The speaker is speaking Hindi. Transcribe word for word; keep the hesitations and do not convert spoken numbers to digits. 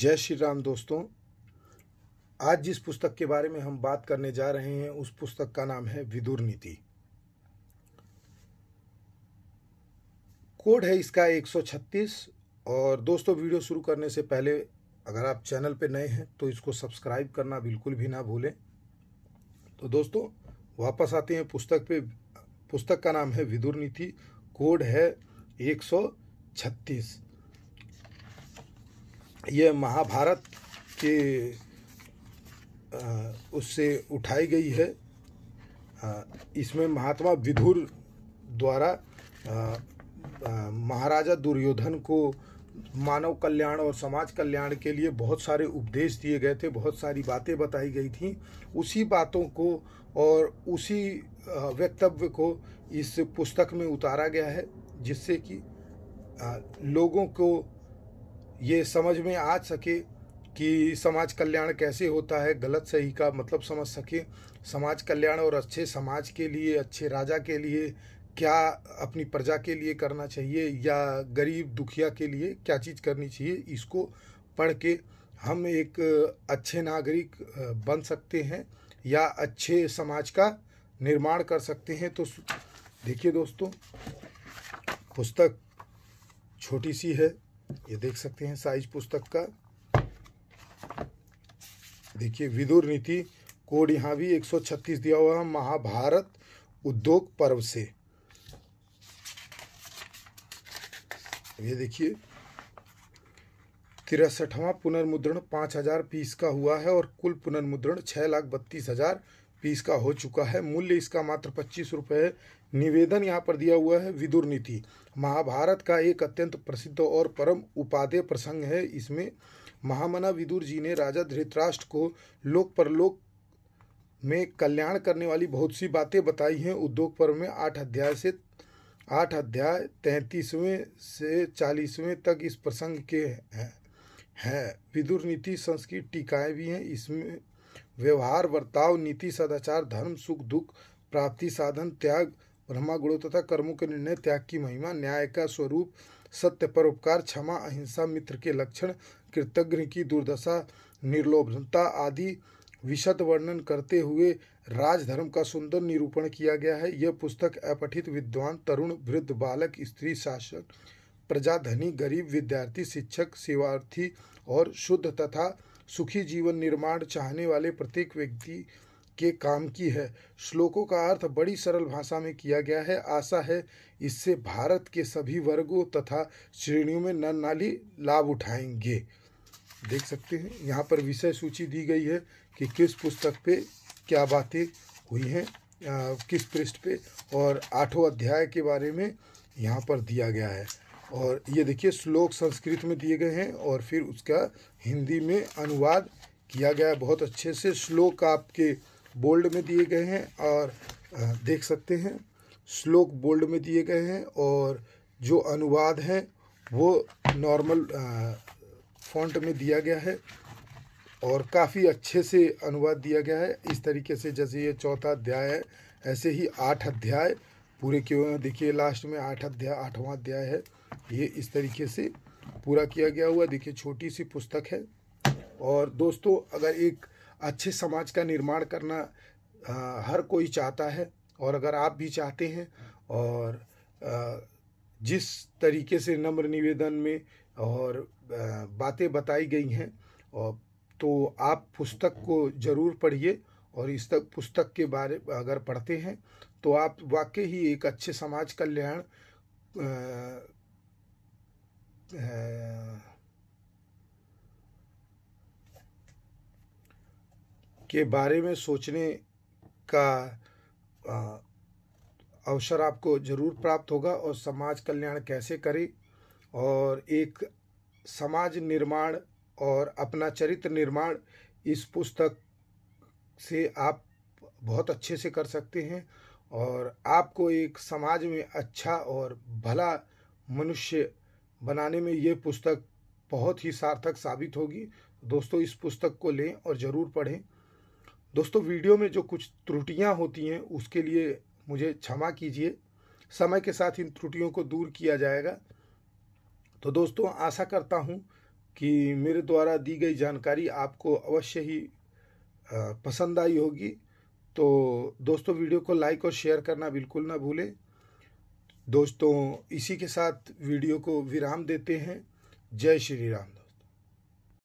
जय श्री राम दोस्तों, आज जिस पुस्तक के बारे में हम बात करने जा रहे हैं उस पुस्तक का नाम है विदुर नीति। कोड है इसका एक सौ छत्तीस। और दोस्तों, वीडियो शुरू करने से पहले अगर आप चैनल पे नए हैं तो इसको सब्सक्राइब करना बिल्कुल भी ना भूलें। तो दोस्तों, वापस आते हैं पुस्तक पे। पुस्तक का नाम है विदुर नीति, कोड है एक सौ छत्तीस। यह महाभारत के आ, उससे उठाई गई है। आ, इसमें महात्मा विदुर द्वारा आ, आ, महाराजा दुर्योधन को मानव कल्याण और समाज कल्याण के लिए बहुत सारे उपदेश दिए गए थे, बहुत सारी बातें बताई गई थीं। उसी बातों को और उसी वक्तव्य को इस पुस्तक में उतारा गया है, जिससे कि आ, लोगों को ये समझ में आ सके कि समाज कल्याण कैसे होता है, गलत सही का मतलब समझ सके, समाज कल्याण और अच्छे समाज के लिए, अच्छे राजा के लिए क्या अपनी प्रजा के लिए करना चाहिए या गरीब दुखिया के लिए क्या चीज़ करनी चाहिए। इसको पढ़ के हम एक अच्छे नागरिक बन सकते हैं या अच्छे समाज का निर्माण कर सकते हैं। तो देखिए दोस्तों, पुस्तक छोटी सी है, ये देख सकते हैं साइज पुस्तक का। देखिए, विदुर नीति, कोड यहाँ भी एक सौ छत्तीस दिया हुआ है, महाभारत उद्योग पर्व से। ये देखिए, तिरसठवां पुनर्मुद्रण पाँच हज़ार पीस का हुआ है और कुल पुनर्मुद्रण छः लाख बत्तीस हजार पीस का हो चुका है। मूल्य इसका मात्र पच्चीस रुपये है। निवेदन यहाँ पर दिया हुआ है, विदुर नीति महाभारत का एक अत्यंत प्रसिद्ध और परम उपादेय प्रसंग है। इसमें महामना विदुर जी ने राजा धृतराष्ट्र को लोक परलोक में कल्याण करने वाली बहुत सी बातें बताई हैं। उद्योग पर्व में आठ अध्याय से आठ अध्याय तैंतीसवें से चालीसवें तक इस प्रसंग के हैं। विदुर नीति संस्कृत टीकाएँ भी हैं। इसमें व्यवहार, वर्ताव, नीति, सदाचार, धर्म, सुख दुख, प्राप्ति, साधन, त्याग, ब्रह्मा गुणों तथा कर्मों के निर्णय, त्याग की महिमा, न्याय का स्वरूप, सत्य, परोपकार, क्षमा, अहिंसा, मित्र के लक्षण, कृतघ्न की दुर्दशा, निर्लोभता आदि विशद वर्णन करते हुए राजधर्म का सुंदर निरूपण किया गया है। यह पुस्तक अपठित, विद्वान, तरुण, वृद्ध, बालक, स्त्री, शासक, प्रजा, धनी, गरीब, विद्यार्थी, शिक्षक, सेवार्थी और शुद्ध तथा सुखी जीवन निर्माण चाहने वाले प्रत्येक व्यक्ति के काम की है। श्लोकों का अर्थ बड़ी सरल भाषा में किया गया है। आशा है इससे भारत के सभी वर्गों तथा श्रेणियों में नर नारी लाभ उठाएंगे। देख सकते हैं यहाँ पर विषय सूची दी गई है कि किस पुस्तक पे क्या बातें हुई हैं, किस पृष्ठ पे, और आठों अध्याय के बारे में यहाँ पर दिया गया है। और ये देखिए, श्लोक संस्कृत में दिए गए हैं और फिर उसका हिंदी में अनुवाद किया गया है। बहुत अच्छे से श्लोक आपके बोल्ड में दिए गए हैं और देख सकते हैं श्लोक बोल्ड में दिए गए हैं और जो अनुवाद है वो नॉर्मल फॉन्ट में दिया गया है और काफ़ी अच्छे से अनुवाद दिया गया है। इस तरीके से जैसे ये चौथा अध्याय है, ऐसे ही आठ अध्याय पूरे क्यों, देखिए लास्ट में आठ अध्याय आठवां अध्याय है, ये इस तरीके से पूरा किया गया हुआ। देखिए, छोटी सी पुस्तक है। और दोस्तों, अगर एक अच्छे समाज का निर्माण करना आ, हर कोई चाहता है, और अगर आप भी चाहते हैं और आ, जिस तरीके से नम्र निवेदन में और बातें बताई गई हैं, और तो आप पुस्तक को ज़रूर पढ़िए। और इस तक पुस्तक के बारे अगर पढ़ते हैं तो आप वाकई ही एक अच्छे समाज कल्याण के बारे में सोचने का अवसर आपको ज़रूर प्राप्त होगा। और समाज कल्याण कैसे करें और एक समाज निर्माण और अपना चरित्र निर्माण, इस पुस्तक से आप बहुत अच्छे से कर सकते हैं। और आपको एक समाज में अच्छा और भला मनुष्य बनाने में ये पुस्तक बहुत ही सार्थक साबित होगी। दोस्तों, इस पुस्तक को लें और ज़रूर पढ़ें। दोस्तों, वीडियो में जो कुछ त्रुटियां होती हैं उसके लिए मुझे क्षमा कीजिए। समय के साथ इन त्रुटियों को दूर किया जाएगा। तो दोस्तों, आशा करता हूं कि मेरे द्वारा दी गई जानकारी आपको अवश्य ही पसंद आई होगी। तो दोस्तों, वीडियो को लाइक और शेयर करना बिल्कुल ना भूलें। दोस्तों, इसी के साथ वीडियो को विराम देते हैं। जय श्री राम।